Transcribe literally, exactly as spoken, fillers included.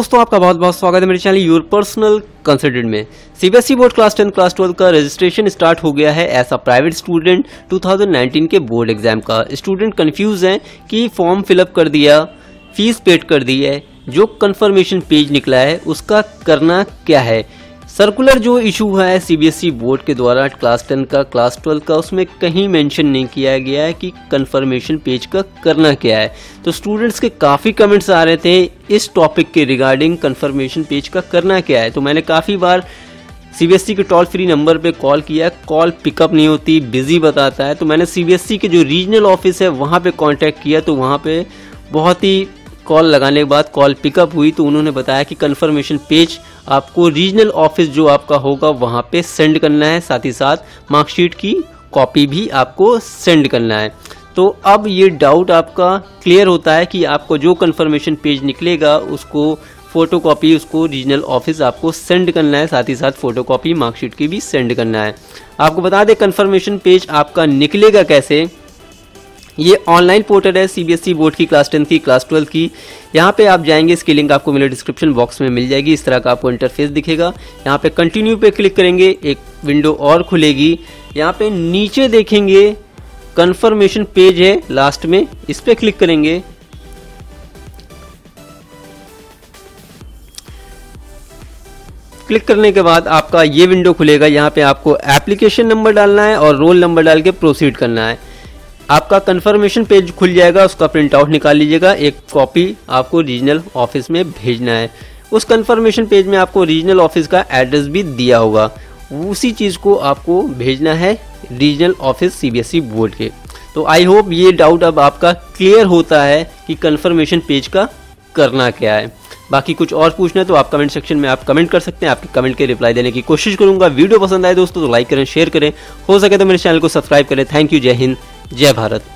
दोस्तों आपका बहुत बहुत स्वागत है मेरे चैनल योर पर्सनल कंसल्टेंट में। CBSE board class tenth class twelfth का रजिस्ट्रेशन स्टार्ट हो गया है एज अ प्राइवेट स्टूडेंट दो हज़ार उन्नीस के बोर्ड एग्जाम का। स्टूडेंट कंफ्यूज हैं कि फॉर्म फिलअप कर दिया, फीस पेड कर दी है, जो कंफर्मेशन पेज निकला है उसका करना क्या है। सर्कुलर जो इशू हुआ है सीबीएसई बोर्ड के द्वारा क्लास टेन का क्लास ट्वेल्व का, उसमें कहीं मेंशन नहीं किया गया है कि कंफर्मेशन पेज का करना क्या है। तो स्टूडेंट्स के काफ़ी कमेंट्स आ रहे थे इस टॉपिक के रिगार्डिंग कंफर्मेशन पेज का करना क्या है। तो मैंने काफ़ी बार सीबीएसई के टोल फ्री नंबर पे कॉल किया, कॉल पिकअप नहीं होती, बिजी बताता है। तो मैंने सीबीएसई के जो रीजनल ऑफिस है वहाँ पर कॉन्टैक्ट किया, तो वहाँ पर बहुत ही कॉल लगाने के बाद कॉल पिकअप हुई, तो उन्होंने बताया कि कंफर्मेशन पेज आपको रीजनल ऑफिस जो आपका होगा वहाँ पे सेंड करना है, साथ ही साथ मार्कशीट की कॉपी भी आपको सेंड करना है। तो अब ये डाउट आपका क्लियर होता है कि आपको जो कंफर्मेशन पेज निकलेगा उसको फ़ोटोकॉपी उसको रीजनल ऑफिस आपको सेंड करना है, साथ ही साथ फ़ोटोकॉपी मार्कशीट की भी सेंड करना है। आपको बता दें कंफर्मेशन पेज आपका निकलेगा कैसे। ये ऑनलाइन पोर्टल है सीबीएसई बोर्ड की क्लास टेंथ की क्लास ट्वेल्थ की। यहाँ पे आप जाएंगे, इसकी लिंक आपको मिले डिस्क्रिप्शन बॉक्स में मिल जाएगी। इस तरह का आपको इंटरफेस दिखेगा। यहाँ पे कंटिन्यू पे क्लिक करेंगे, एक विंडो और खुलेगी। यहाँ पे नीचे देखेंगे कंफर्मेशन पेज है लास्ट में, इस पर क्लिक करेंगे। क्लिक करने के बाद आपका ये विंडो खुलेगा। यहाँ पे आपको एप्लीकेशन नंबर डालना है और रोल नंबर डाल के प्रोसीड करना है। आपका कंफर्मेशन पेज खुल जाएगा, उसका प्रिंट आउट निकाल लीजिएगा, एक कॉपी आपको रीजनल ऑफिस में भेजना है। उस कंफर्मेशन पेज में आपको रीजनल ऑफिस का एड्रेस भी दिया होगा, उसी चीज़ को आपको भेजना है रीजनल ऑफिस सीबीएसई बोर्ड के। तो आई होप ये डाउट अब आपका क्लियर होता है कि कंफर्मेशन पेज का करना क्या है। बाकी कुछ और पूछना है तो आप कमेंट सेक्शन में आप कमेंट कर सकते हैं, आपके कमेंट के रिप्लाई देने की कोशिश करूंगा। वीडियो पसंद आए दोस्तों तो लाइक करें, शेयर करें, हो सके तो मेरे चैनल को सब्सक्राइब करें। Thank you. जय हिंद, जय भारत।